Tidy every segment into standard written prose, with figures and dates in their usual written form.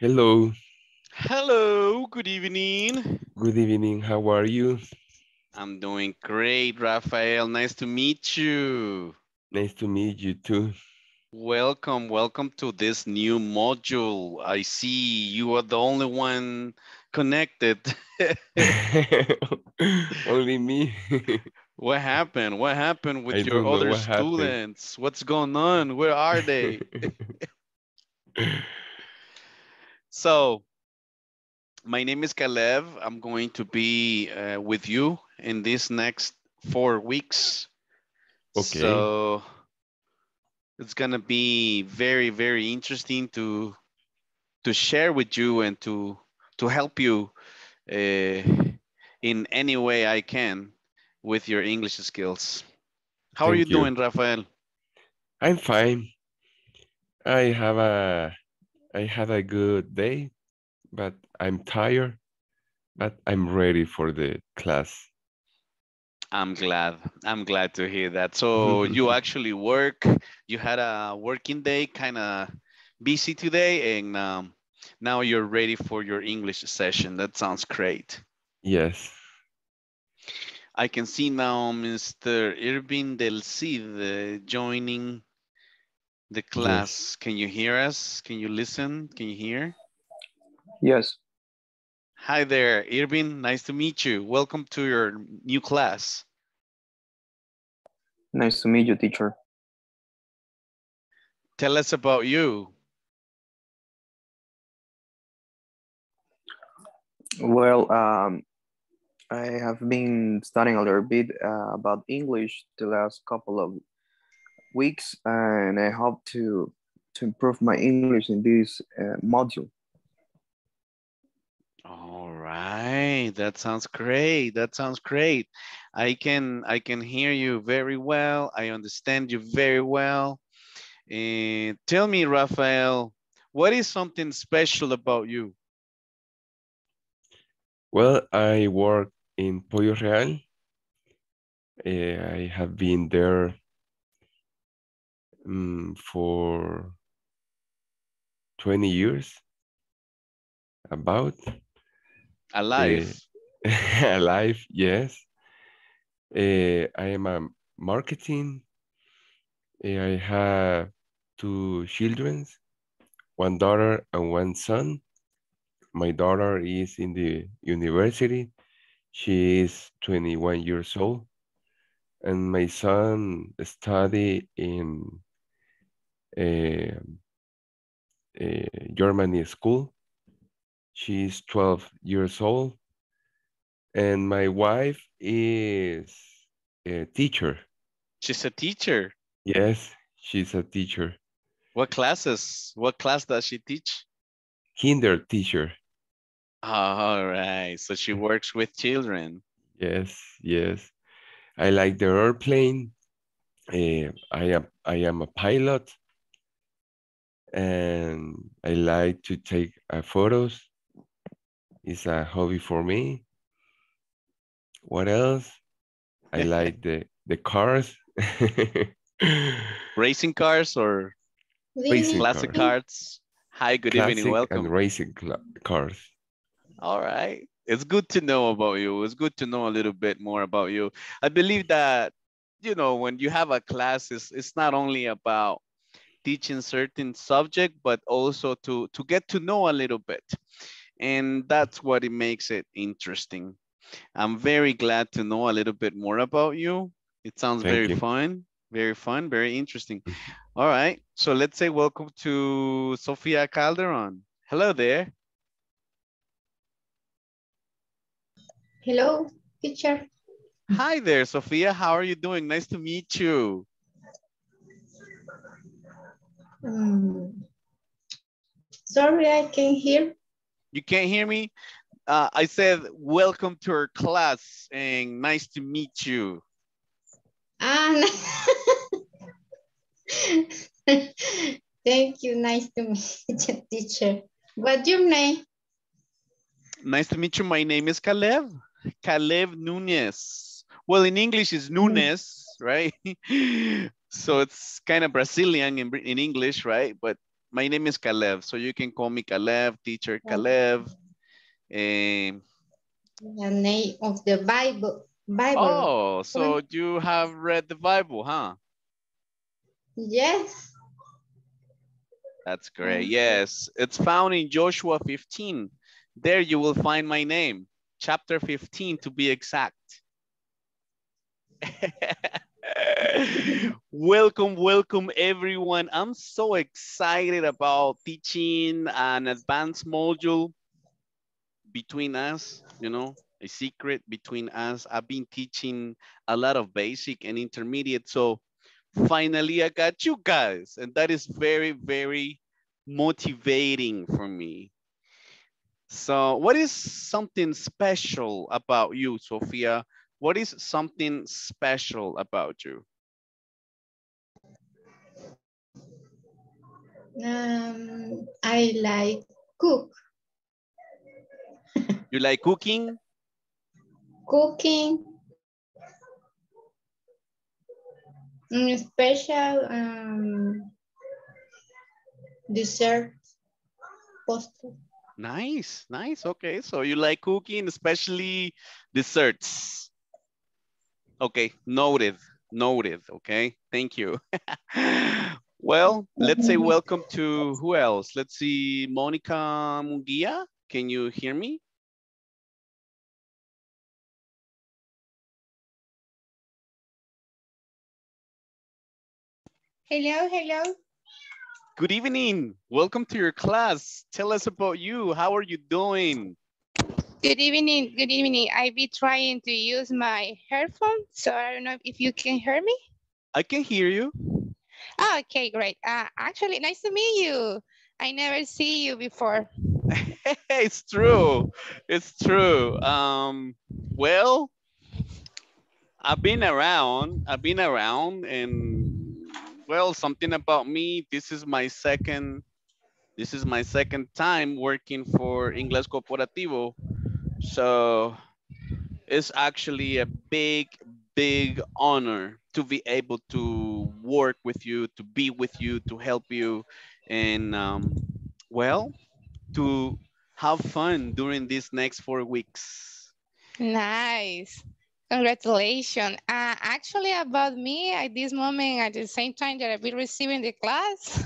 Hello. Hello, good evening. Good evening, how are you? I'm doing great, Rafael, nice to meet you. Nice to meet you too. Welcome, welcome to this new module. I see you are the only one connected. Only me. What happened? What happened with your other students? What's going on? Where are they? So, my name is Kalev. I'm going to be with you in these next 4 weeks. Okay. So, it's going to be very, very interesting to share with you and to help you in any way I can with your English skills. How Thank are you doing, Rafael? I'm fine. I had a good day, but I'm tired, but I'm ready for the class. I'm glad to hear that. So you actually work, you had a working day, kind of busy today, and now you're ready for your English session. That sounds great. Yes. I can see now Mr. Irvin Del Cid joining the class. Yes. Can you hear us? Can you listen? Can you hear? Yes. Hi there, Irvin. Nice to meet you. Welcome to your new class. Nice to meet you, teacher. Tell us about you. Well, I have been studying a little bit about English the last couple of weeks, and I hope to improve my English in this module. All right, that sounds great. That sounds great. I can hear you very well. I understand you very well. And tell me, Rafael, what is something special about you? Well, I work in Pollo Real. I have been there for 20 years, about. Alive. Alive, yes. I am a marketing. I have 2 children, one daughter and one son. My daughter is in the university. She is 21 years old. And my son studies in a German school. She is 12 years old. And my wife is a teacher. She's a teacher? Yes, she's a teacher. What classes? What class does she teach? Kinder teacher. All right, so she works with children. Yes, yes. I like the airplane. I am a pilot, and I like to take photos. It's a hobby for me. What else? I like the cars. Racing cars or racing classic cars? Hi, good evening, welcome. And racing cars. All right. It's good to know about you. It's good to know a little bit more about you. I believe that, you know, when you have a class, it's not only about teaching certain subject, but also to get to know a little bit. And that's what it makes it interesting. I'm very glad to know a little bit more about you. It sounds very fun, very interesting. All right, so let's say welcome to Sophia Calderon. Hello there. Hello, teacher. Hi there, Sophia. How are you doing? Nice to meet you. Sorry, I can't hear. You can't hear me? I said, welcome to our class and nice to meet you. Thank you. Nice to meet you, teacher. What's your name? Nice to meet you. My name is Kalev. Kalev Nunes. Well, in English is Nunes, right? So it's kind of Brazilian in English, right? But My name is Kalev, so you can call me Kalev, teacher Kalev. The name of the Bible. Oh, so you have read the Bible, huh? Yes. That's great. Yes, it's found in Joshua 15. There you will find my name, chapter 15 to be exact. Welcome, welcome everyone. I'm so excited about teaching an advanced module between us, you know, a secret between us. I've been teaching a lot of basic and intermediate, so finally I got you guys, and that is very, very motivating for me. So what is something special about you, Sophia? What is something special about you? I like cook. You like cooking? Cooking. Special dessert, pasta. Nice, nice. Okay, so you like cooking, especially desserts. Okay, noted, noted. Okay, thank you. Well, let's say welcome to who else? Let's see, Monica Munguia. Can you hear me? Hello, hello. Good evening. Welcome to your class. Tell us about you. How are you doing? Good evening. Good evening. I've been trying to use my headphone, so I don't know if you can hear me. I can hear you. Oh, okay, great. Actually, nice to meet you. I never see you before. It's true. It's true. Well, I've been around and well, something about me, this is my second time working for Inglés Corporativo. So it's actually a big, big honor to be able to work with you, to be with you, to help you, and well, to have fun during these next 4 weeks. Nice. Congratulations. Actually, about me, at this moment, at the same time that I've been receiving the class,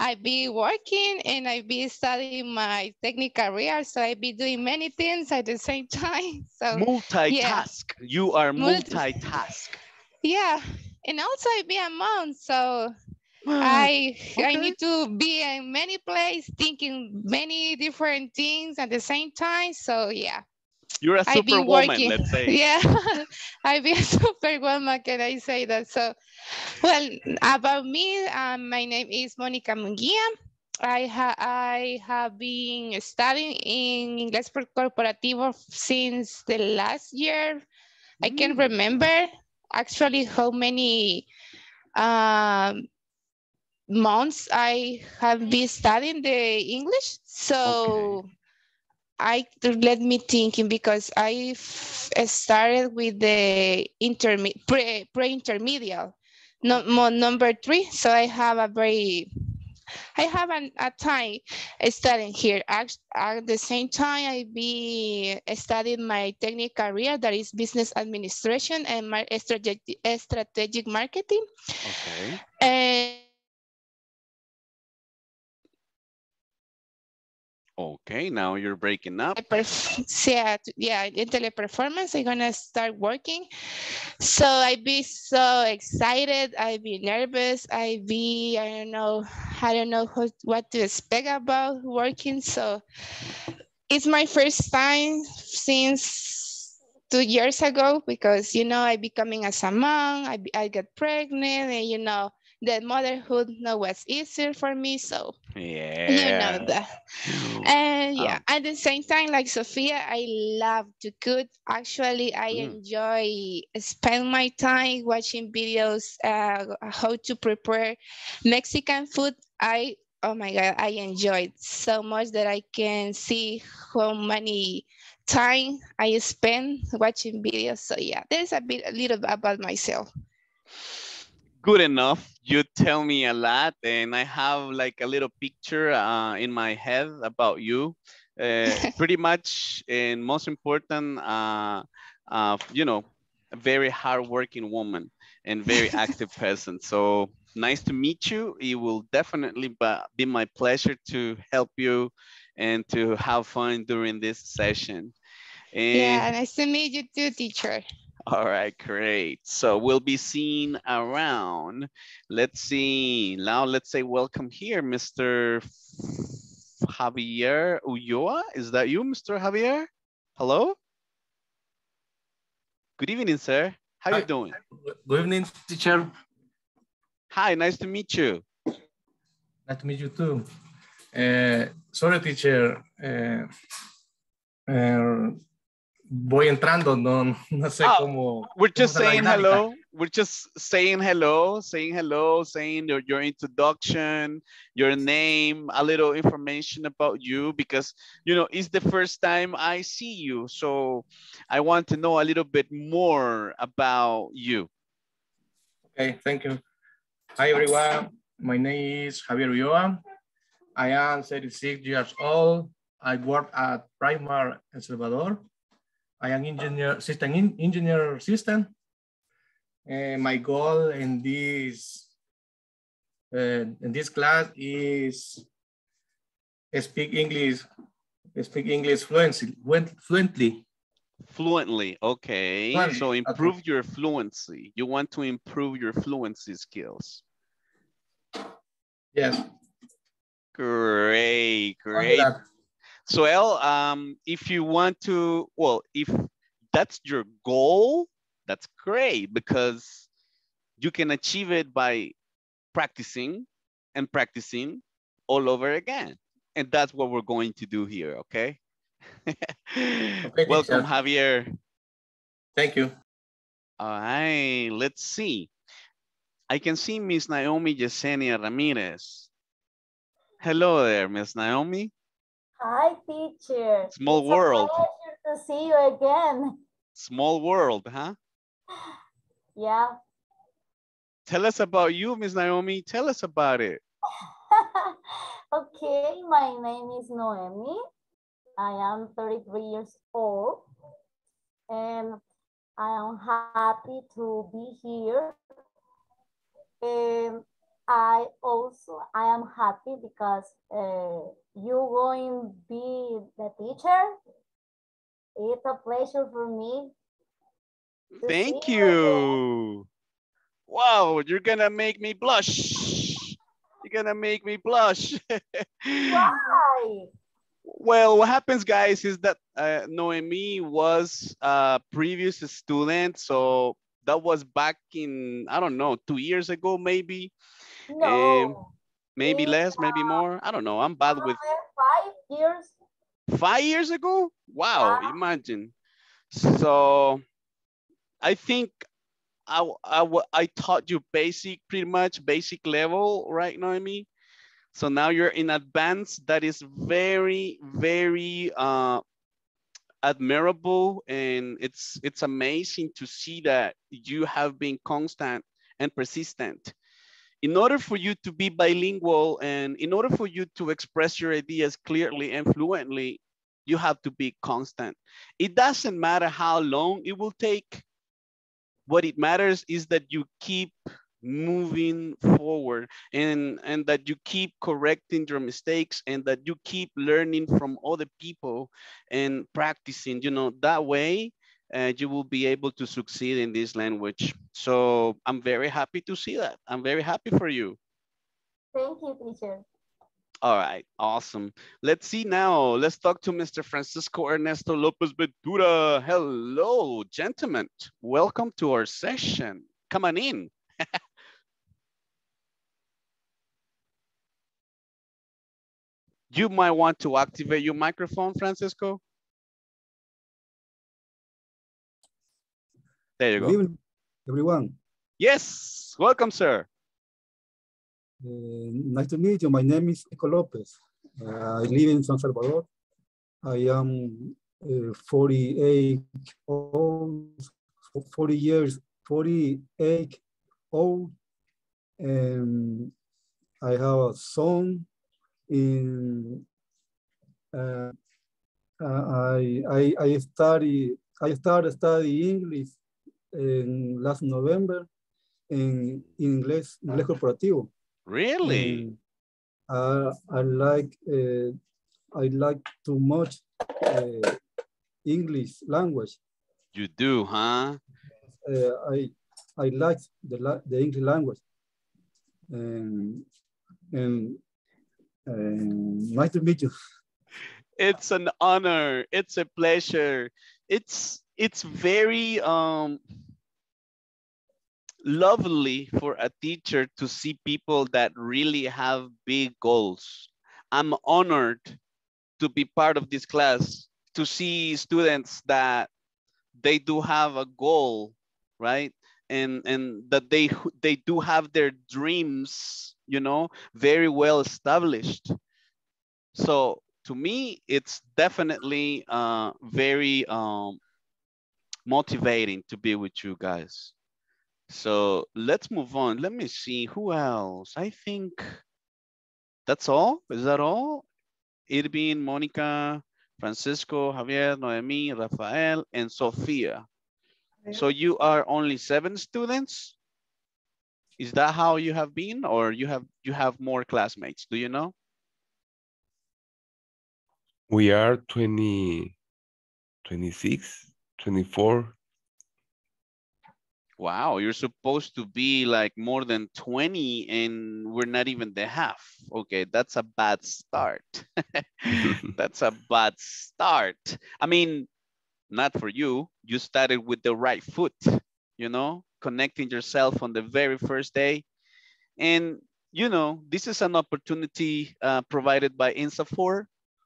I've been working and I've been studying my technical career. So I've been doing many things at the same time. So multitask. Yeah. You are multitask. Yeah. And also I've been a mom. So I need to be in many places, thinking many different things at the same time. So yeah. You're a superwoman, let's say. Yeah, I've been a superwoman, can I say that? So, well, about me, my name is Monica Munguia. I have been studying in Inglés Corporativo since the last year. I can't remember actually how many months I have been studying the English. So... Okay. Let me thinking, because I started with the pre-intermediate, number 3. So I have a time studying here. At the same time, I be studying my technical career, that is business administration and my strategic marketing. Okay. And okay, now you're breaking up. Yeah, in teleperformance, I'm gonna start working. So I'd be so excited. I'd be nervous. I don't know what to expect about working. So it's my first time since 2 years ago, because, you know, I becoming as a mom, I got pregnant, and, you know, that motherhood know what's easier for me, so yeah, you know that. And yeah, at the same time, like Sophia, I love to cook. Actually, I enjoy spend my time watching videos how to prepare Mexican food. Oh my God, I enjoyed so much that I can see how many time I spend watching videos. So yeah, there's a little about myself. Good enough. you tell me a lot, and I have like a little picture in my head about you. Pretty much, and most important, you know, a very hardworking woman and very active person. So nice to meet you. It will definitely be my pleasure to help you and to have fun during this session. And yeah, nice to meet you too, teacher. All right, great. So we'll be seeing around. Let's see. Now let's say welcome here, Mr. Javier Ulloa. Is that you, Mr. Javier? Hello? Good evening, sir. How are you doing? Good evening, teacher. Hi, nice to meet you. Nice to meet you too. Sorry, teacher. Voy entrando, no sé cómo. We're just saying hello. We're just saying hello, saying your introduction, your name, a little information about you, because, you know, it's the first time I see you. So I want to know a little bit more about you. Okay, thank you. Hi, everyone. My name is Javier Bioa. I am 36 years old. I work at Primark, El Salvador. I am system engineer. My goal in this class is speak English fluently. Fluently, okay. Fluently. So improve your fluency. You want to improve your fluency skills. Yes. Great, great. So, El, if you want to, well, if that's your goal, that's great, because you can achieve it by practicing and practicing all over again. And that's what we're going to do here, okay? Okay. Welcome, Javier. Thank you. All right, let's see. I can see Miss Noemí Yesenia Ramirez. Hello there, Miss Noemí. Hi, teacher. Small world. It's a pleasure to see you again. Small world, huh? Yeah. Tell us about you, Miss Noemí. Tell us about it. Okay, my name is Noemí. I am 33 years old. And I am happy to be here. And I am happy because you going to be the teacher. It's a pleasure for me. Thank you. Wow, you're gonna make me blush. You're gonna make me blush. Why? Well, what happens, guys, is that Noemí was a previous student, so that was back in, I don't know, 2 years ago, maybe. No. Maybe less, maybe more. I don't know. I'm bad with 5 years. 5 years ago? Wow, yeah. Imagine. So I think I taught you basic, pretty much basic level, right, Noemí? So now you're in advanced. That is very, very admirable. And it's amazing to see that you have been constant and persistent. In order for you to be bilingual and in order for you to express your ideas clearly and fluently, you have to be constant. It doesn't matter how long it will take. What it matters is that you keep moving forward and that you keep correcting your mistakes and that you keep learning from other people and practicing. You know, that way you will be able to succeed in this language. So I'm very happy to see that. I'm very happy for you. Thank you, teacher. All right, awesome. Let's see now. Let's talk to Mr. Francisco Ernesto Lopez Ventura. Hello, gentlemen. Welcome to our session. Come on in. You might want to activate your microphone, Francisco. There you go. Good evening, everyone. Yes, welcome, sir. Nice to meet you. My name is Eco Lopez. I live in San Salvador. I am 48 years old, and I have a son in I started studying English in last November in Inglés Corporativo. Really? I like too much English language. You do, huh? I like the English language, and nice to meet you. It's an honor. It's a pleasure. It's very lovely for a teacher to see people that really have big goals. I'm honored to be part of this class, to see students that they do have a goal, right? And that they do have their dreams, you know, very well established. So to me, it's definitely very motivating to be with you guys. So let's move on. Let me see who else. I think that's all. Is that all? Irvin, Monica, Francisco, Javier, Noemí, Rafael, and Sophia. Yeah. So you are only 7 students? Is that how you have been, or you have more classmates? Do you know? We are 20, 26, 24. Wow, you're supposed to be like more than 20 and we're not even the half. Okay, that's a bad start. That's a bad start. I mean, not for you. You started with the right foot, you know, connecting yourself on the very first day. And, you know, this is an opportunity provided by INSAFORP.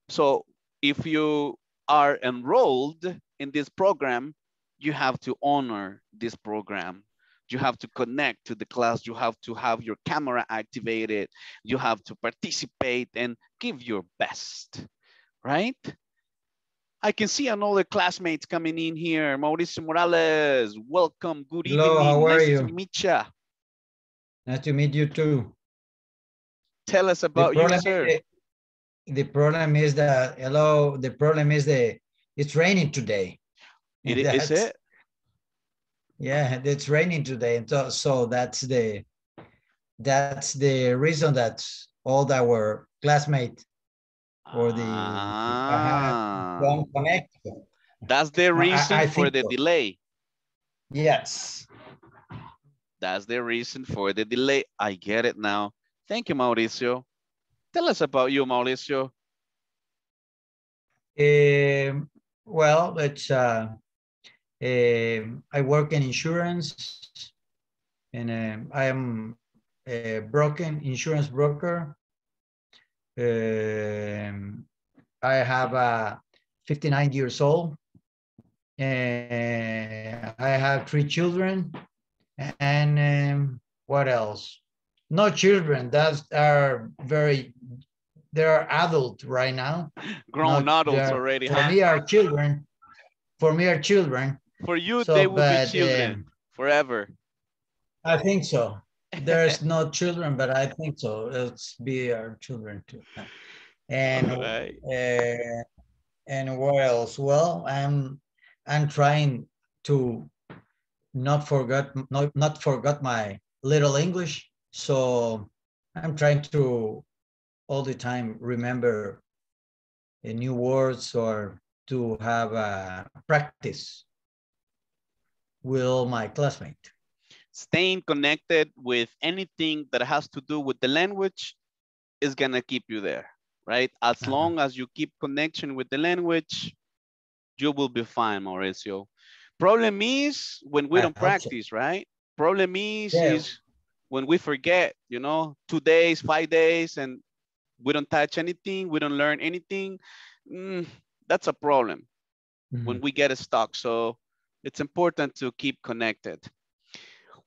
So if you are enrolled in this program, you have to honor this program. You have to connect to the class. You have to have your camera activated. You have to participate and give your best, right? I can see another classmates coming in here. Mauricio Morales, welcome. Good evening. Hello, how are you? Nice to meet you. Nice to meet you too. Tell us about yourself. The problem is that, hello, the problem is that it's raining today. Is it? Yeah, it's raining today, so that's the reason that all our classmates or the don't connect. That's the reason for the delay. Yes, that's the reason for the delay. I get it now. Thank you, Mauricio. Tell us about you, Mauricio. Well, it's. I work in insurance, and I am a insurance broker. I have 59 years old. I have 3 children, and what else? No children. They are adult right now. Grown adults already. For me, are children. For me, are children. For you, so, they will be children forever. I think so. There's no children, but I think so. It's be our children too. And right. And what else? Well, I'm trying to not forget my little English. So I'm trying to all the time remember new words or to have a practice. Will my classmate. Staying connected with anything that has to do with the language is gonna keep you there, right? As long as you keep connection with the language, you will be fine, Mauricio. Problem is when we don't practice, right? Problem is when we forget, you know, 2 days, 5 days, and we don't touch anything, we don't learn anything. That's a problem when we get stuck. So it's important to keep connected.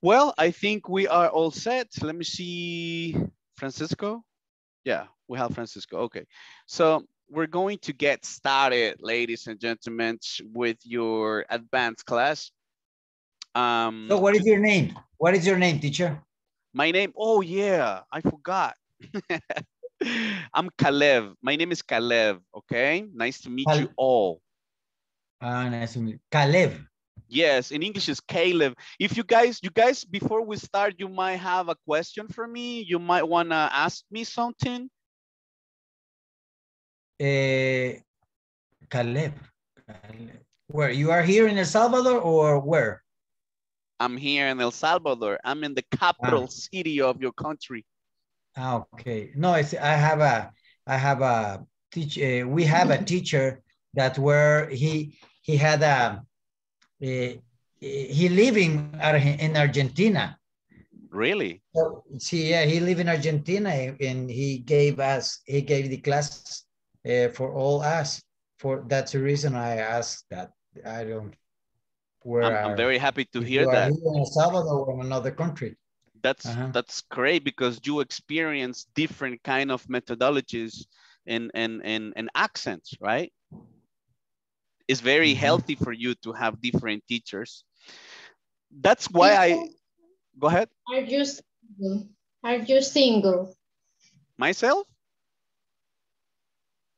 Well, I think we are all set. Let me see, Francisco. Yeah, we have Francisco, okay. So we're going to get started, ladies and gentlemen, with your advanced class. So what is your name? What is your name, teacher? My name, oh yeah, I forgot. I'm Kalev. My name is Kalev, okay? Nice to meet you all. Nice to meet you. Kalev. Yes, in English is Caleb. If you guys, before we start, you might have a question for me. You might want to ask me something. Caleb, where you are here in El Salvador or where? I'm here in El Salvador. I'm in the capital city of your country. Okay. No, it's, I have a teacher. We have a teacher that where he had a he live in Argentina. Really? So, see, yeah, he live in Argentina, and he gave the class for all us. For that's the reason I asked that. I don't. I'm very happy to hear that. Here in El Salvador or another country. That's great, because you experience different kind of methodologies and accents, right? It's very healthy for you to have different teachers. That's why I, go ahead. Are you single? Myself?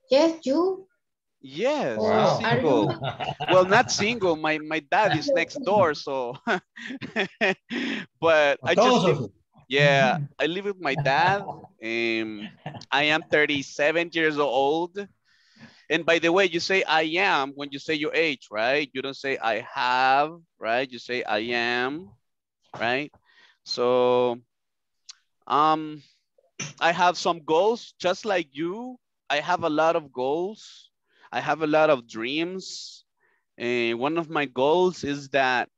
Yes, you. Yes, wow. I'm single. Well, not single. My dad is next door, so. But I just, I live with my dad. I am 37 years old. And by the way, you say I am when you say your age, right? You don't say I have, right? You say I am, right? So I have some goals, just like you. I have a lot of goals. I have a lot of dreams. And one of my goals is that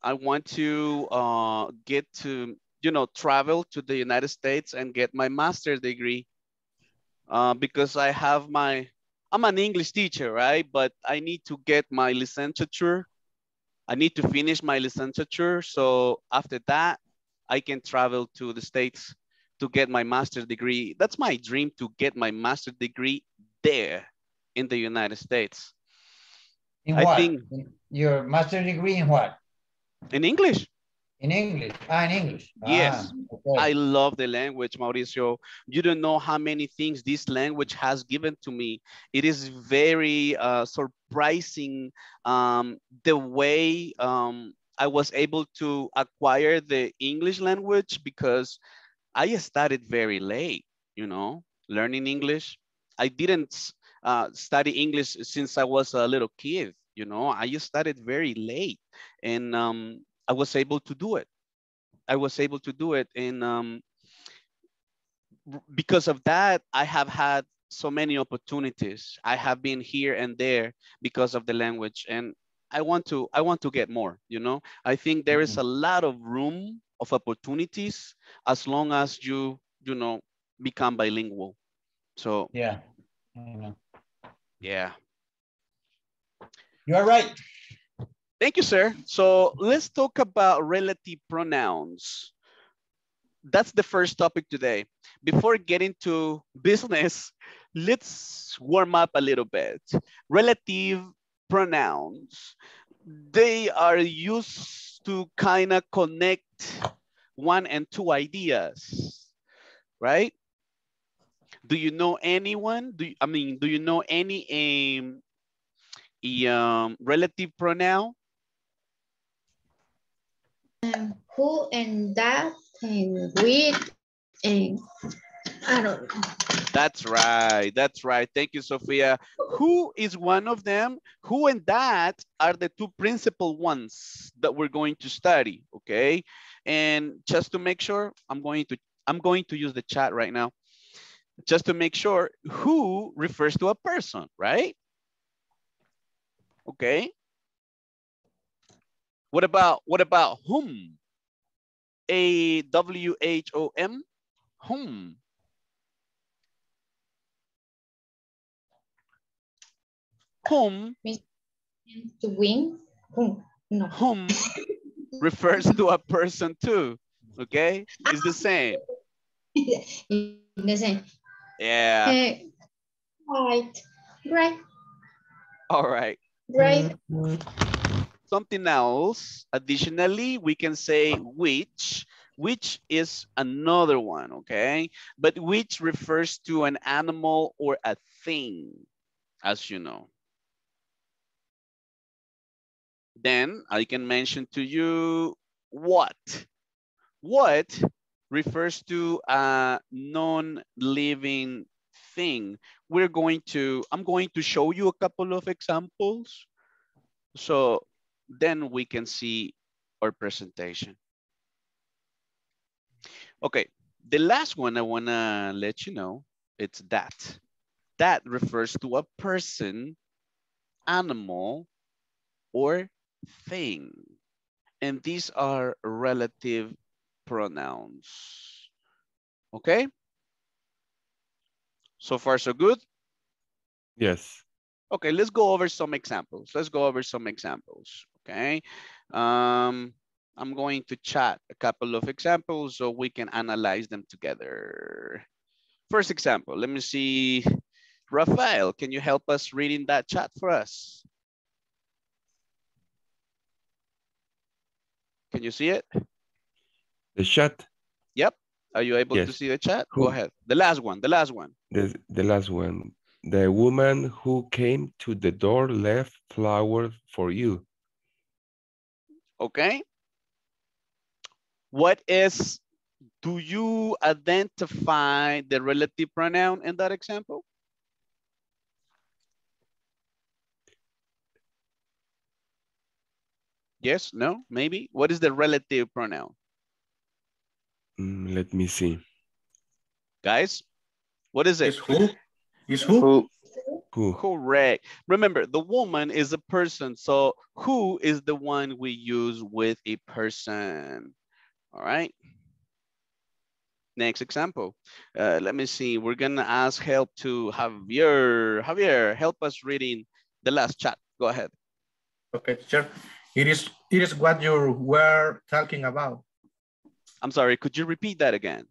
I want to get to, you know, travel to the United States and get my master's degree. Because I have I'm an English teacher, right? But I need to get my licensure. I need to finish my licensure. So after that, I can travel to the States to get my master's degree. That's my dream, to get my master's degree there in the United States. In what? I think your master's degree in what? In English. In English, in English. Yes, okay. I love the language, Mauricio. You don't know how many things this language has given to me. It is very surprising the way I was able to acquire the English language, because I started very late, you know, learning English. I didn't study English since I was a little kid, you know. I started very late, and I was able to do it. I was able to do it. And because of that, I have had so many opportunities. I have been here and there because of the language. And I want to get more, you know. I think there is a lot of room of opportunities as long as you know, become bilingual. So yeah. Yeah. You are right. Thank you, sir. So let's talk about relative pronouns. That's the first topic today. Before getting to business, let's warm up a little bit. Relative pronouns, they are used to kind of connect one and two ideas, right? Do you know anyone? Do you know any relative pronoun? Who and that and with and I don't know. That's right. That's right. Thank you, Sophia. Who is one of them? Who and that are the two principal ones that we're going to study. Okay. And just to make sure, I'm going to use the chat right now. Just to make sure, who refers to a person, right? Okay. What about whom? A-W-H-O-M, whom? Whom? To win? Whom? No. Whom refers to a person too, okay? It's the same. The same. Yeah. Right. All right. Right. Something else. Additionally, we can say which Which is another one, okay? But which refers to an animal or a thing, as you know. Then I can mention to you what. What refers to a non-living thing. I'm going to show you a couple of examples so then we can see our presentation. Okay, the last one I wanna let you know, it's that. That refers to a person, animal, or thing. And these are relative pronouns, okay? So far, so good? Yes. Okay, let's go over some examples. Okay? I'm going to chat a couple of examples so we can analyze them together. First example, let me see. Rafael, can you help us reading that chat for us? Can you see it? The chat? Yep. Are you able to see the chat? Go ahead. The last one. The last one. The woman who came to the door left flowers for you. Okay. What is, do you identify the relative pronoun in that example? Yes, no, maybe. What is the relative pronoun? Let me see. Guys, what is it? Is who? Is who? Who? Correct. Remember, the woman is a person. So who is the one we use with a person? All right, next example. Let me see, we're gonna ask help to Javier. Javier, help us reading the last chat, go ahead. Okay, teacher, it is what you were talking about. I'm sorry, could you repeat that again?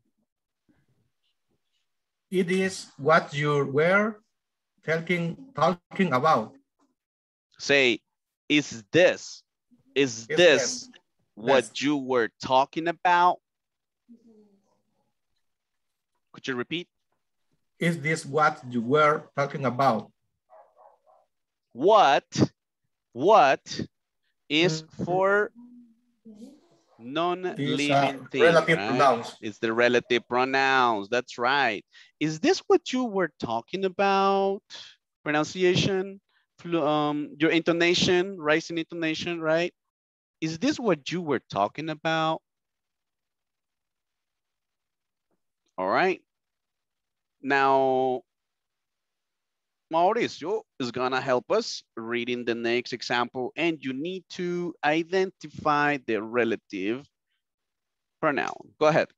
It is what you were talking about. Say, is this what you were talking about? Could you repeat? Is this what you were talking about? What is for non-living thing, relative pronouns. It's the relative pronouns, that's right. Is this what you were talking about? Pronunciation, your intonation, rising intonation, right? Is this what you were talking about? All right. Now, Mauricio is gonna help us reading the next example, and you need to identify the relative pronoun. Go ahead.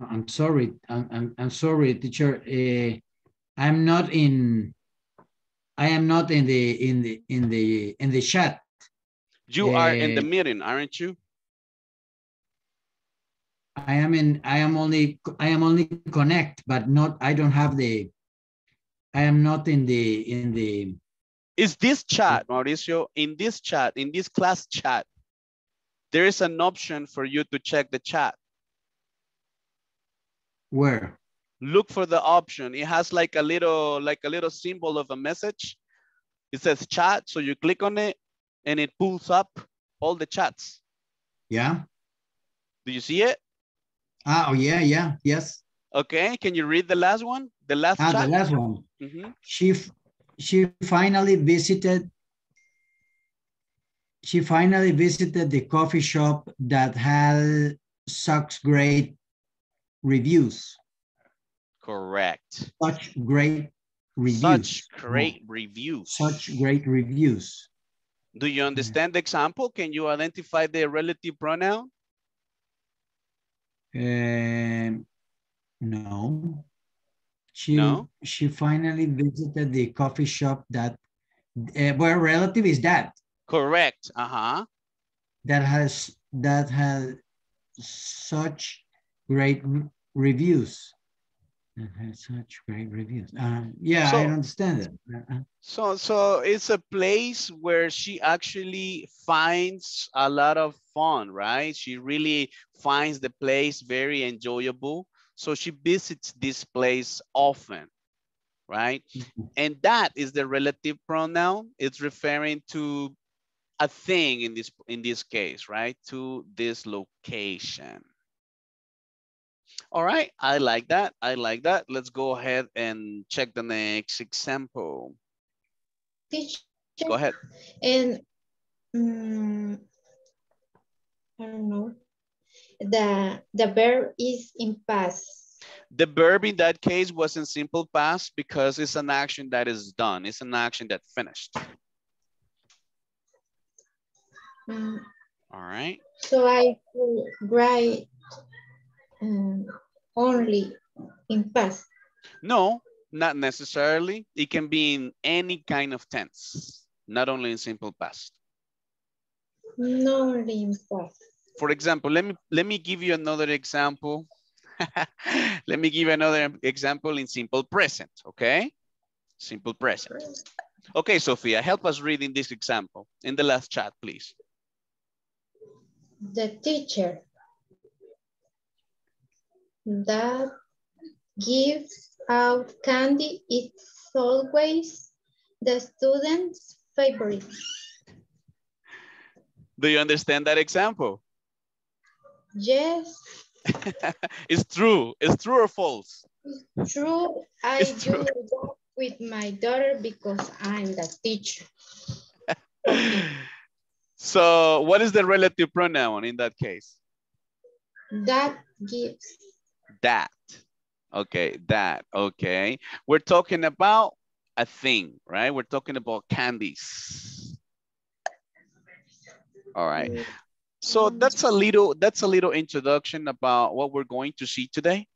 I'm sorry. I'm sorry, teacher. I am not in the chat. You are in the meeting, aren't you? I am only connect, but not. I don't have the. I am not in the. Is this chat, Mauricio? In this chat, in this class chat, there is an option for you to check the chat. Where? Look for the option. It has like a little symbol of a message. It says chat, so you click on it and it pulls up all the chats. Yeah. Do you see it? Oh, yeah, yes. Okay, can you read the last one? The last chat? The last one. Mm-hmm. She finally visited the coffee shop that had such great reviews. Correct. Such great reviews. Do you understand the example? Can you identify the relative pronoun? No. She finally visited the coffee shop that, where relative is that? Correct. Uh-huh. That has such great reviews. that has such great reviews. Yeah, so, I understand it. So it's a place where she actually finds a lot of fun, right? She really finds the place very enjoyable. So she visits this place often, right? Mm-hmm. And that is the relative pronoun. It's referring to a thing in this case, right? To this location. All right, I like that. I like that. Let's go ahead and check the next example. Teacher, go ahead. And I don't know. The verb is in past. The verb in that case was in simple past because it's an action that is done. It's an action that finished. All right. So I write only in past. No, not necessarily. It can be in any kind of tense, not only in simple past. Not only in past. For example, let me give you another example. Let me give another example in simple present, okay? Simple present. Okay, Sophia, help us read in this example, in the last chat, please. The teacher that gives out candy is always the student's favorite. Do you understand that example? Yes. It's true. It's true or false? It's true. I do that with my daughter because I'm the teacher. So what is the relative pronoun in that case? That gives. That. Okay, that. Okay. We're talking about a thing, right? We're talking about candies. All right. Mm-hmm. So that's a little introduction about what we're going to see today.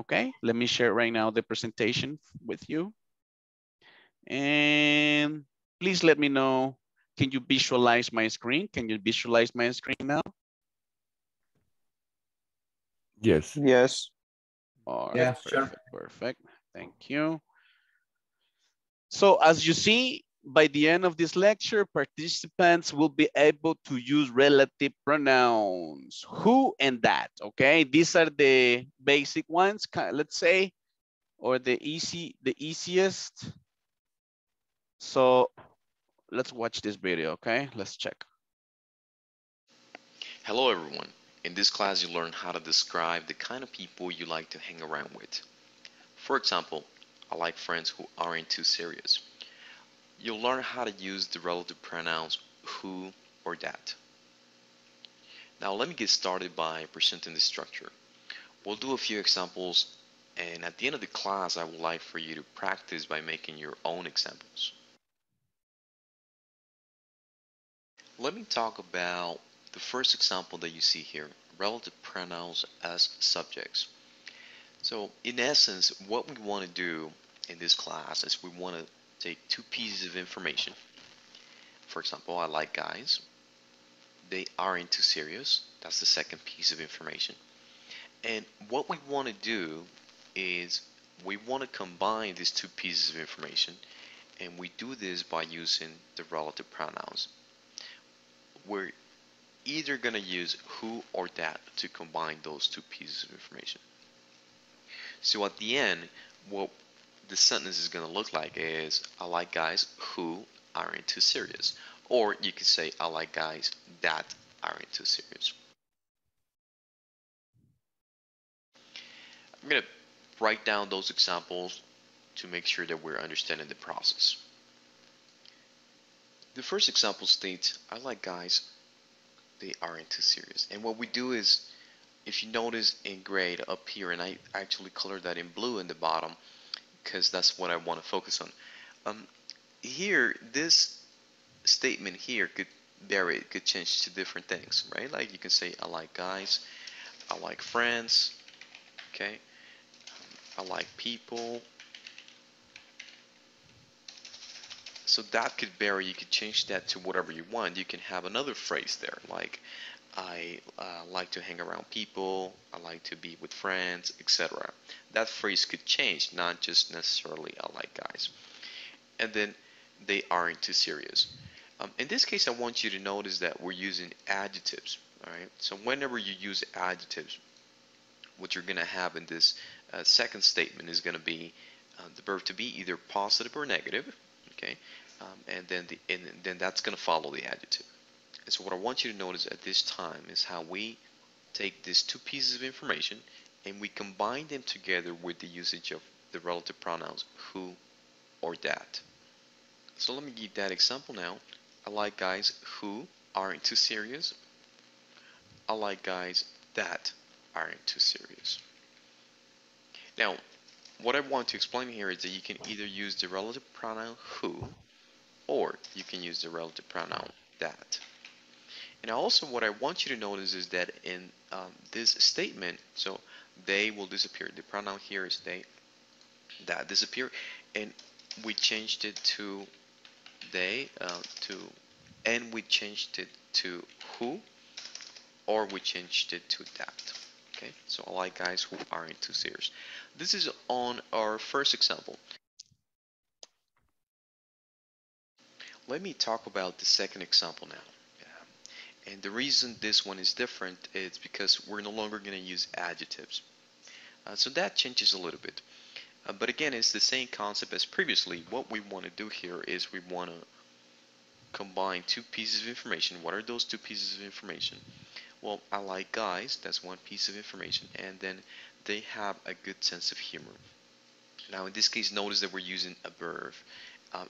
Okay, let me share right now the presentation with you. And please let me know, can you visualize my screen? Can you visualize my screen now? Yes. Yes. All right, yeah, perfect. Thank you. So as you see, by the end of this lecture, participants will be able to use relative pronouns, who and that, okay? These are the basic ones, let's say, or the easiest. So let's watch this video, okay? Let's check. Hello, everyone. In this class, you learn how to describe the kind of people you like to hang around with. For example, I like friends who aren't too serious. You'll learn how to use the relative pronouns who or that. Now let me get started by presenting the structure. We'll do a few examples, and at the end of the class I would like for you to practice by making your own examples. Let me talk about the first example that you see here, relative pronouns as subjects. So in essence, what we want to do in this class is we want to take two pieces of information. For example, I like guys. They aren't too serious. That's the second piece of information. And what we want to do is we want to combine these two pieces of information, and we do this by using the relative pronouns. We're either going to use who or that to combine those two pieces of information. So at the end, what the sentence is going to look like is, I like guys who aren't too serious. Or you could say, I like guys that aren't too serious. I'm going to write down those examples to make sure that we're understanding the process. The first example states, I like guys, they aren't too serious. And what we do is, if you notice in grade up here, and I actually colored that in blue in the bottom, because that's what I want to focus on. Here, this statement here could vary, it could change to different things, right? Like you can say, I like guys, I like friends, okay? I like people. So that could vary, you could change that to whatever you want. You can have another phrase there, like I like to hang around people, I like to be with friends, etc. That phrase could change, not just necessarily I like guys. And then they aren't too serious. In this case, I want you to notice that we're using adjectives. All right. So whenever you use adjectives, what you're going to have in this second statement is going to be the verb to be either positive or negative. Okay. And then that's going to follow the adjective. And so what I want you to notice at this time is how we take these two pieces of information and we combine them together with the usage of the relative pronouns who or that. So let me give that example now. I like guys who aren't too serious. I like guys that aren't too serious. Now, what I want to explain here is that you can either use the relative pronoun who or you can use the relative pronoun that. And also what I want you to notice is that in this statement, so they will disappear. The pronoun here is they, that disappear, and we changed it to they, and we changed it to who, or we changed it to that. Okay, so I like guys who aren't too serious. This is on our first example. Let me talk about the second example now. And the reason this one is different is because we're no longer going to use adjectives. So that changes a little bit. But again, it's the same concept as previously. What we want to do here is we want to combine two pieces of information. What are those two pieces of information? Well, I like guys. That's one piece of information. And then they have a good sense of humor. Now, in this case, notice that we're using a verb.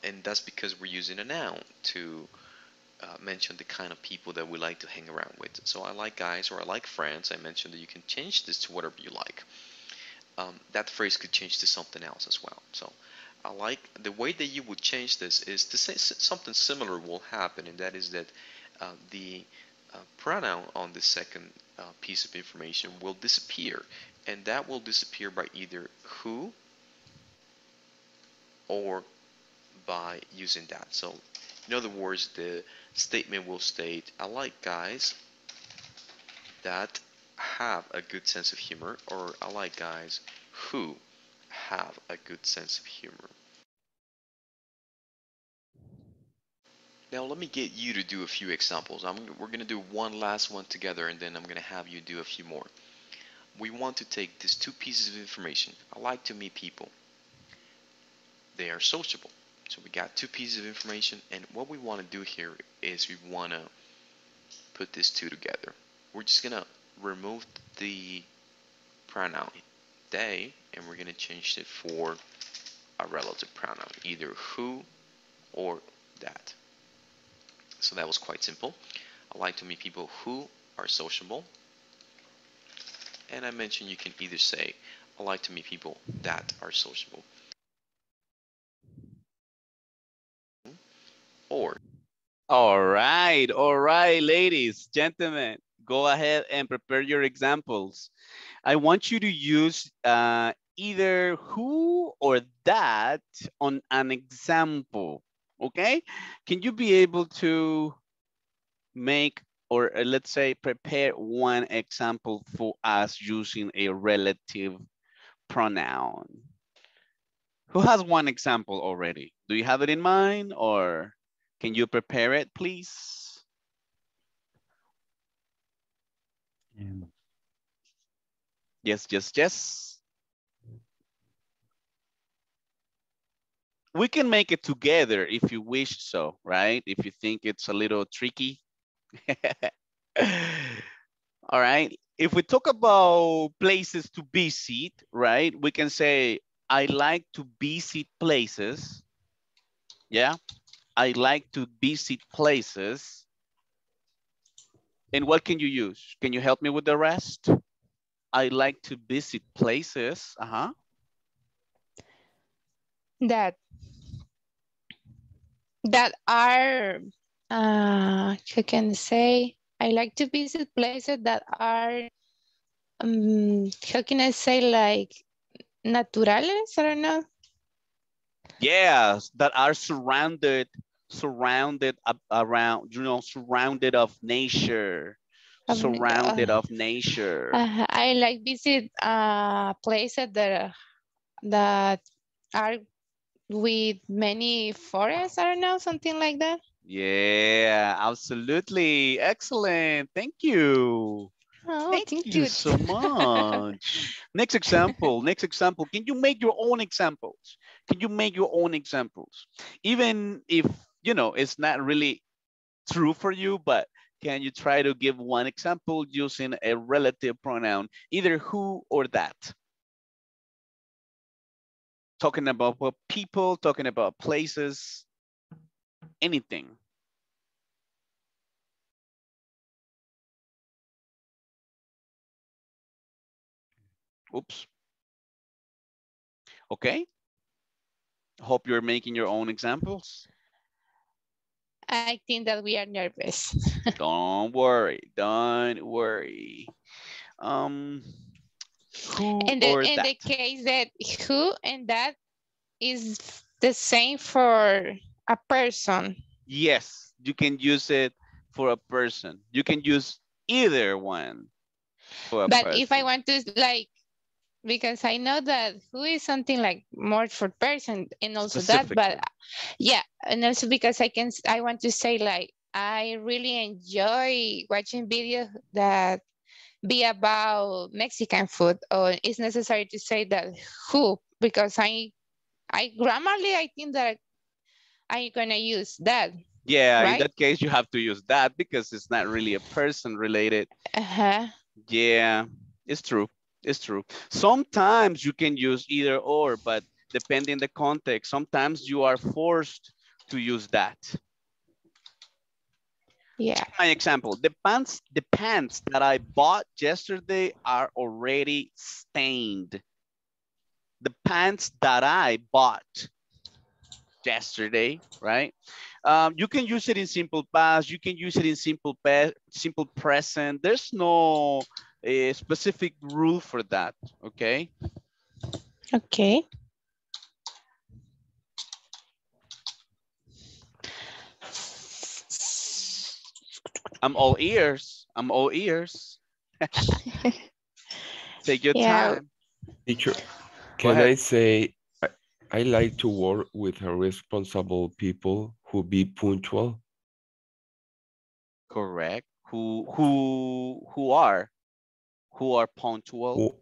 And that's because we're using a noun to mention the kind of people that we like to hang around with. So I like guys or I like friends. I mentioned that you can change this to whatever you like. That phrase could change to something else as well. So I like, the way that you would change this is to say something similar will happen, and that is that the pronoun on the second piece of information will disappear, and that will disappear by either who or by using that. So in other words, the statement will state, I like guys that have a good sense of humor, or I like guys who have a good sense of humor. Now let me get you to do a few examples. We're going to do one last one together, and then I'm going to have you do a few more. We want to take these two pieces of information. I like to meet people. They are sociable. So we got two pieces of information, and what we want to do here is we want to put these two together. We're just going to remove the pronoun they, and we're going to change it for a relative pronoun, either who or that. So that was quite simple. I like to meet people who are sociable. And I mentioned you can either say, I like to meet people that are sociable, or... All right, ladies, gentlemen, go ahead and prepare your examples. I want you to use either who or that on an example, okay? Can you be able to make, or let's say prepare one example for us using a relative pronoun? Who has one example already? Do you have it in mind, or can you prepare it, please? Yes. We can make it together if you wish so, right? If you think it's a little tricky. All right. If we talk about places to visit, right? We can say, I like to visit places. Yeah. I like to visit places. And what can you use? Can you help me with the rest? I like to visit places. That are, you can say, I like to visit places that are, how can I say, like, naturales? I don't know. Yes, that are surrounded around, you know, surrounded of nature, surrounded of nature. I like visit places that are with many forests, I don't know, something like that. Yeah, absolutely. Excellent. Thank you. Oh, thank you so much. Next example. Can you make your own examples? Even if, you know, it's not really true for you, but can you try to give one example using a relative pronoun, either who or that? Talking about people, talking about places, anything. Oops. Okay. Hope you're making your own examples. I think that we are nervous. Don't worry. Who and the, or in that? The case that who and that is the same for a person. Yes, you can use it for a person. You can use either one for a person. If I want to, like, because I know that who is something like more for person and also that, but yeah, and also because I want to say, like, I really enjoy watching videos that be about Mexican food, or it's necessary to say that who, because I grammarly, I think that I'm gonna use that. Yeah, right? In that case, you have to use that because it's not really a person related. Yeah, it's true. Sometimes you can use either or, but depending the context, sometimes you are forced to use that. Yeah. Check my example, the pants that I bought yesterday are already stained. The pants that I bought yesterday, right? You can use it in simple past. You can use it in simple present. There's no specific rule for that, okay? Okay. I'm all ears. Take your time. Teacher, can I say, I like to work with responsible people who be punctual? Correct. Who are punctual?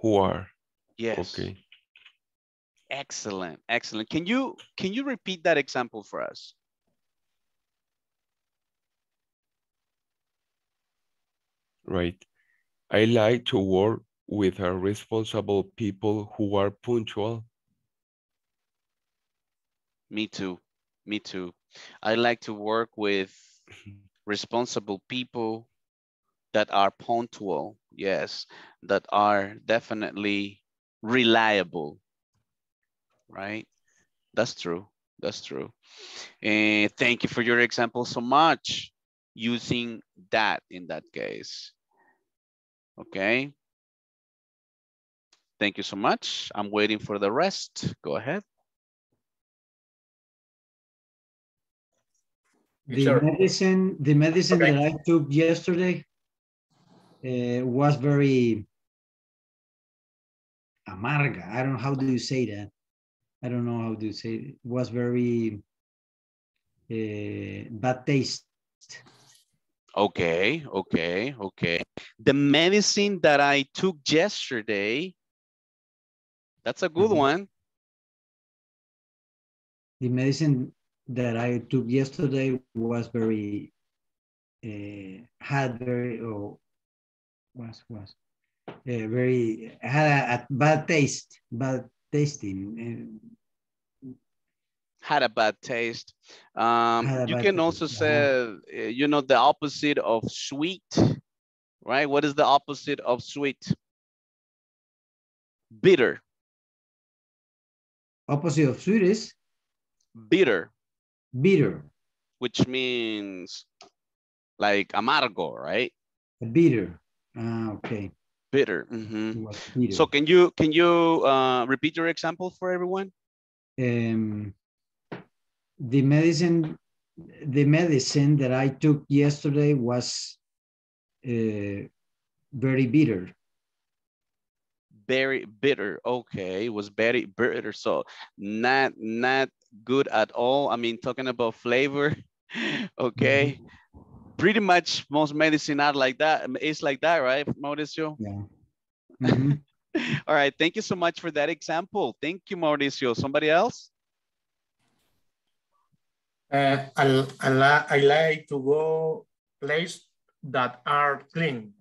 Who are? Yes. Okay. Excellent. Can you repeat that example for us? Right. I like to work with responsible people who are punctual. Me too. I like to work with responsible people that are punctual. Yes, that are definitely reliable. Right? That's true. And thank you for your example so much. Using that in that case. Okay. Thank you so much. I'm waiting for the rest. Go ahead. The medicine that I took yesterday was very amarga. I don't know how to say that. It was very bad taste. Okay. The medicine that I took yesterday, that's a good one. The medicine that I took yesterday was very, had a bad taste. Had a bad taste. You can also say, you know, the opposite of sweet, right? What is the opposite of sweet? Bitter. Opposite of sweet is? Bitter. Which means like amargo, right? Bitter. Okay. Bitter. Mm-hmm. Bitter. So can you repeat your example for everyone? The medicine that I took yesterday was very bitter. Very bitter. Okay, it was very bitter. So not good at all. I mean, talking about flavor. Okay, pretty much most medicine are like that. It's like that, right, Mauricio? Yeah. Mm-hmm. All right, thank you so much for that example. Thank you, Mauricio. Somebody else? I like to go places that are clean.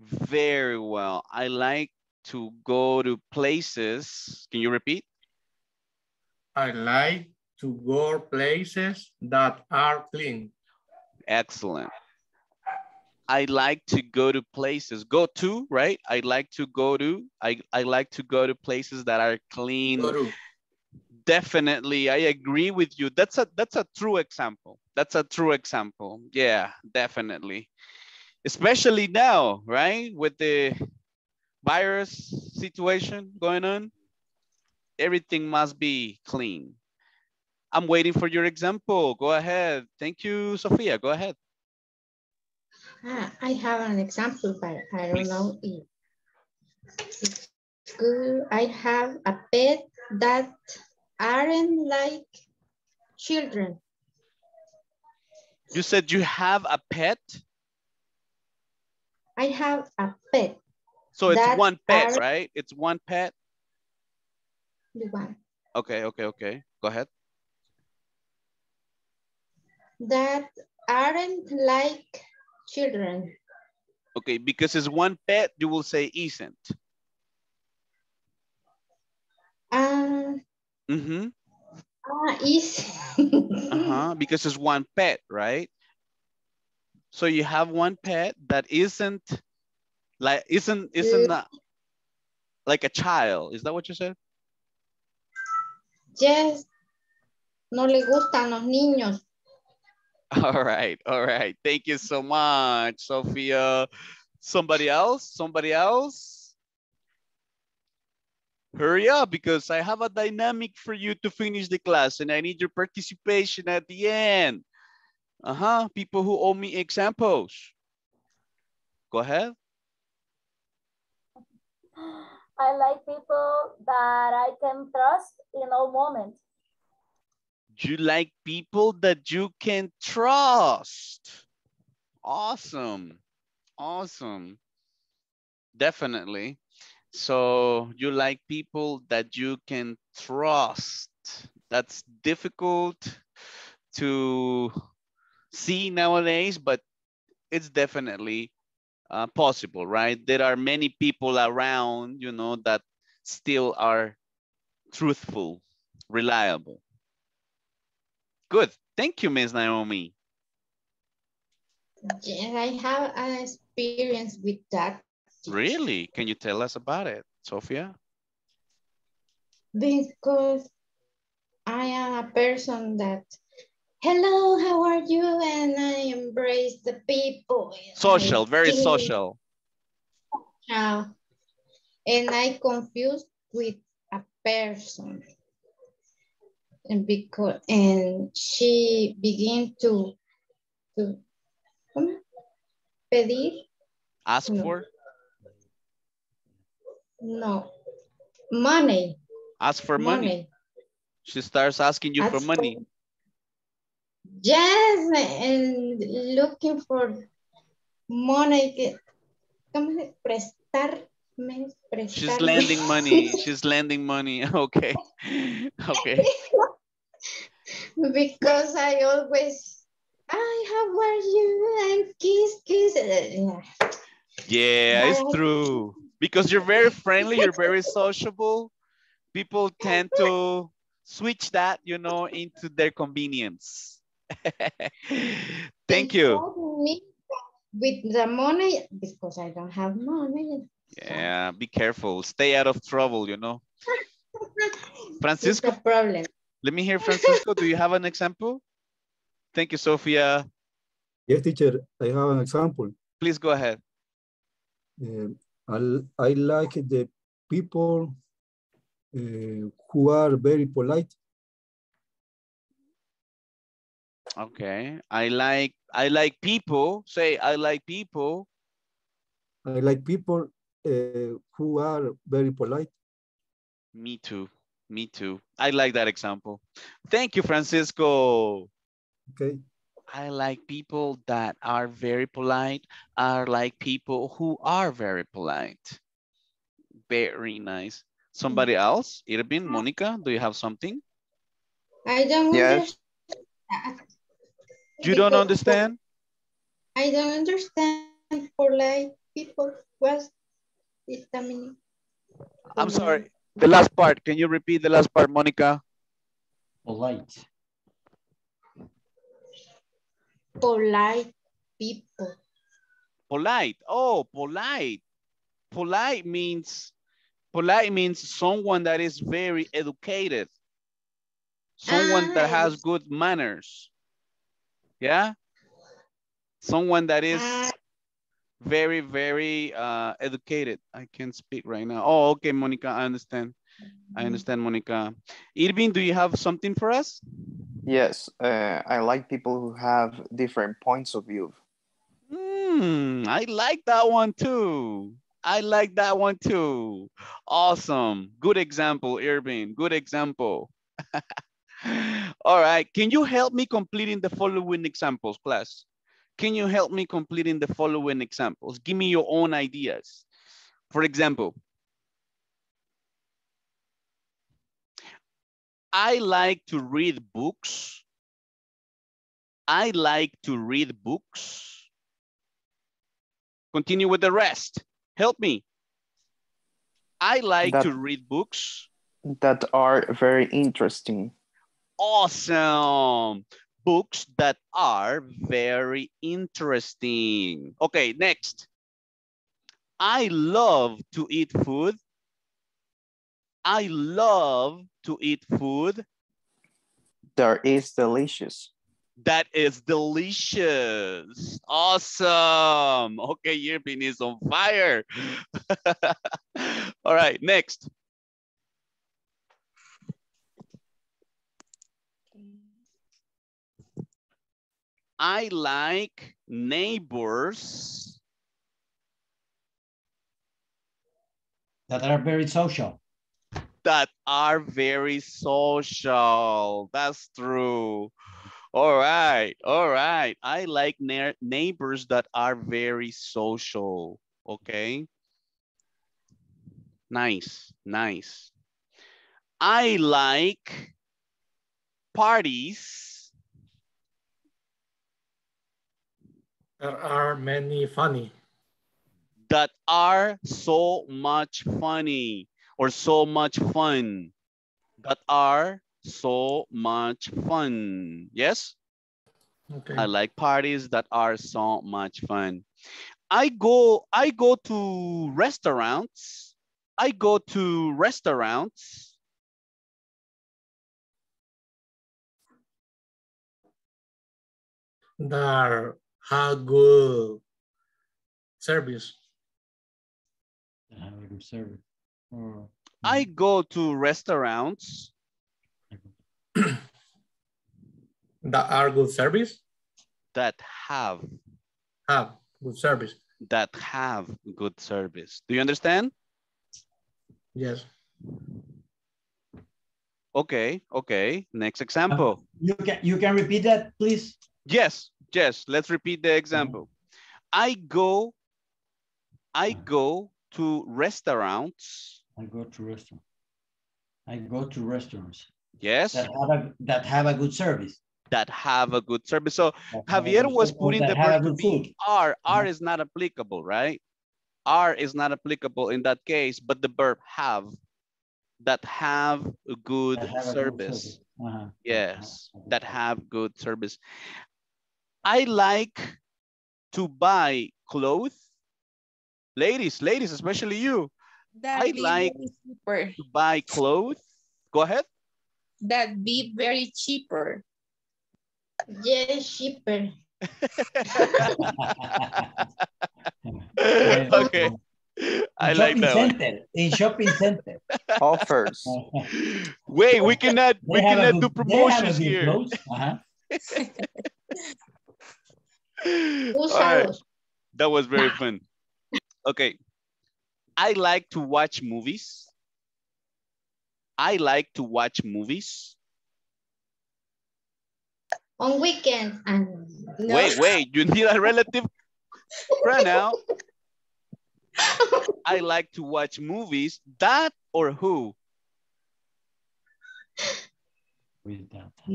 Very well. I like to go to places. Can you repeat? I like to go places that are clean. Excellent. I like to go to places. Go to, right? I like to go to. I like to go to places that are clean. Go to. Definitely, I agree with you. That's a true example. That's a true example. Yeah, definitely. Especially now, right? With the virus situation going on, everything must be clean. I'm waiting for your example. Go ahead. Thank you, Sophia. Go ahead. I have an example, but I don't know if it's good. I have a pet that aren't like children. You said you have a pet? I have a pet. So it's one pet, right? It's one pet? One. Okay, okay, okay. Go ahead. That aren't like children. Okay, because it's one pet, you will say isn't. Because it's one pet, right? So you have one pet that isn't like a child. Is that what you said? Yes. No le gustan los niños. All right, all right. Thank you so much, Sophia. Somebody else? Somebody else? Hurry up, because I have a dynamic for you to finish the class, and I need your participation at the end. People who owe me examples. Go ahead. I like people that I can trust in all moments. You like people that you can trust. Awesome. Awesome. Definitely. So you like people that you can trust. That's difficult to see nowadays, but it's definitely possible, right? There are many people around, you know, that still are truthful, reliable. Good. Thank you, Ms. Naomi. Yes, I have an experience with that. Really? Can you tell us about it, Sophia? Because I am a person that, hello, how are you? And I embrace the people. Social, very social. And I confuse with a person. And she began to pedir. Ask for? No. Money. Ask for money. She starts asking you for money. Yes, and looking for money. She's lending money. She's lending money. Okay. Okay. Because I always, hi, how are you? And kiss. Yeah, it's true. Because you're very friendly, you're very sociable. People tend to switch that, you know, into their convenience. Thank you. With the money, because I don't have money. Yeah, be careful. Stay out of trouble, you know. Francisco. It's a problem. Let me hear, Francisco, do you have an example? Thank you, Sophia. Yes, teacher, I have an example. Please go ahead. I like the people who are very polite. Okay, I like people, say I like people I like people who are very polite. Me too. Me too. I like that example. Thank you, Francisco. Okay. I like people that are very polite. I like people who are very polite. Very nice. Somebody else? Irvin, Monica, do you have something? I don't understand. You don't understand? I don't understand polite people. What is the meaning? I'm sorry. The last part. Can you repeat the last part, Monica? Polite. Polite people. Polite. Oh, polite. Polite means someone that is very educated. Someone that has good manners. Yeah? Someone that is very, very educated. I can't speak right now. Oh, okay, Monica, I understand. I understand, Monica. Irvin, do you have something for us? Yes, I like people who have different points of view. I like that one too. I like that one too. Awesome. Good example, Irvin. Good example. All right. Can you help me completing the following examples, class? Can you help me completing the following examples? Give me your own ideas. For example, I like to read books. I like to read books. Continue with the rest. Help me. I like to read books. That are very interesting. Awesome. Books that are very interesting. Okay, next. I love to eat food. I love to eat food. That is delicious. That is delicious. Awesome. Okay, Irvin is on fire. All right, next. I like neighbors. That are very social. That are very social. That's true. All right. All right. I like neighbors that are very social. Okay. Nice. Nice. I like parties. There are many funny. That are so much funny or so much fun. That are so much fun. Yes? Okay. I like parties that are so much fun. I go to restaurants. I go to restaurants. There a good service. I go to restaurants that are good service. That have good service. That have good service. Do you understand? Yes. Okay. Okay. Next example. You can repeat that, please. Yes. Yes, let's repeat the example. I go to restaurants. I go to restaurants. I go to restaurants. Yes. That have a good service. That have a good service. So Javier was putting the verb to be. R is not applicable, right? R is not applicable in that case, but the verb have. That have a good service. Yes, that have good service. I like to buy clothes. Ladies, especially you. I like to buy clothes. Go ahead. That be very cheaper. Yes, cheaper. Okay. I like that one. In shopping center. Offers. Wait, we cannot do promotions here. Right. That was very fun. Okay. I like to watch movies. I like to watch movies. On weekends. And no. Wait, you need a relative pronoun. I like to watch movies. That or who?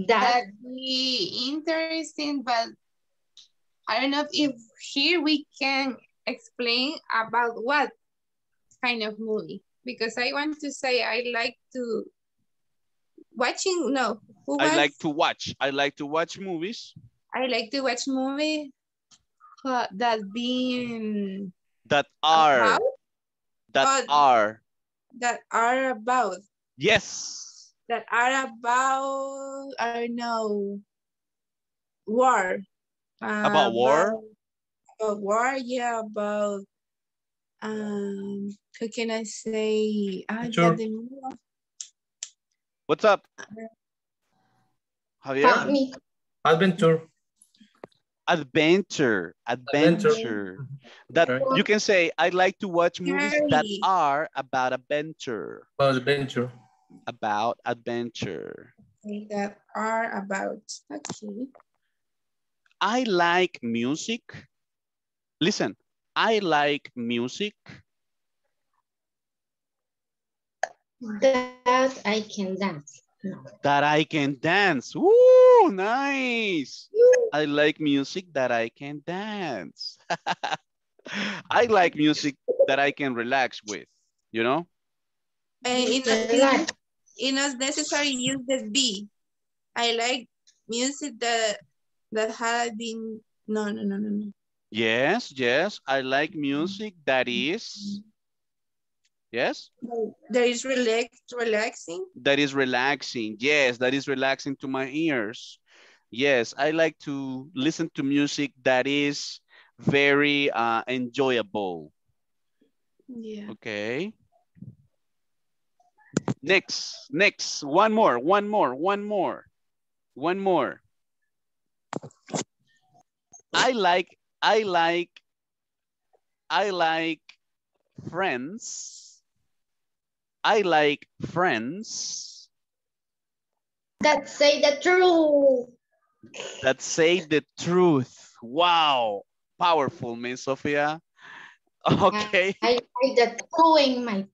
That'd be interesting, but I don't know if here we can explain about what kind of movie, because I want to say I like to watching, no. Who I was? Like to watch. I like to watch movies. I like to watch movies that being... That are. About? That are. That are about. Yes. That are about, I don't know, war. About war? About war, yeah, about, how can I say? Sure. What's up? Javier? Adventure. Adventure. That you can say, I like to watch movies that are about adventure. About adventure. About adventure. That are about, okay. I like music. Listen, I like music. That I can dance. That I can dance. Woo, nice. I like music that I can dance. I like music that I can relax with, you know? It's necessary to use the B. I like music that has been, no. Yes, I like music that is... Yes? That is relaxing. That is relaxing. Yes, that is relaxing to my ears. Yes, I like to listen to music that is very enjoyable. Yeah. Okay. Next. One more. I like friends. I like friends. That say the truth. That say the truth. Wow. Powerful, Miss Sophia. Okay. I like the truth in my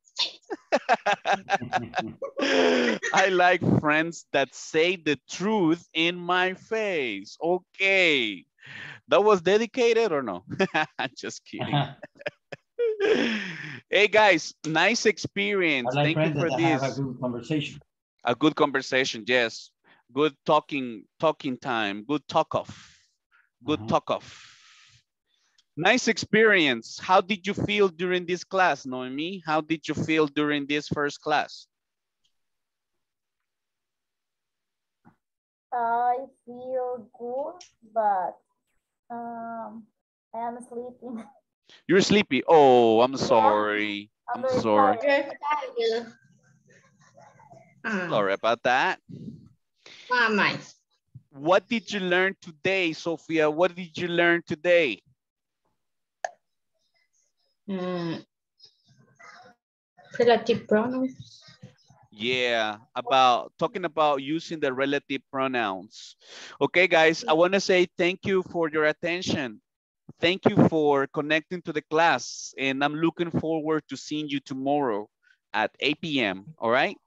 face. I like friends that say the truth in my face. Okay. That was dedicated or no? Just kidding. Hey guys, nice experience. Like thank you for this. A good conversation, yes. Good talking time. Good talk off. Nice experience. How did you feel during this class, Noemi? How did you feel during this first class? I feel good, but I am sleeping. You're sleepy. Oh, I'm sorry. I'm sorry. Sorry about that. Mama. What did you learn today, Sophia? What did you learn today? Relative pronouns. Yeah, about talking about using the relative pronouns. Okay, guys, I want to say thank you for your attention. Thank you for connecting to the class, and I'm looking forward to seeing you tomorrow at 8 p.m. All right?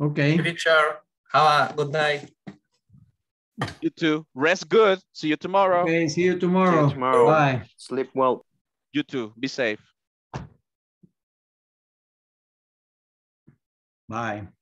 Okay. Teacher, have a good night. You too. Rest good. See you tomorrow. Okay, see you tomorrow. Bye. Sleep well. You too. Be safe. Bye.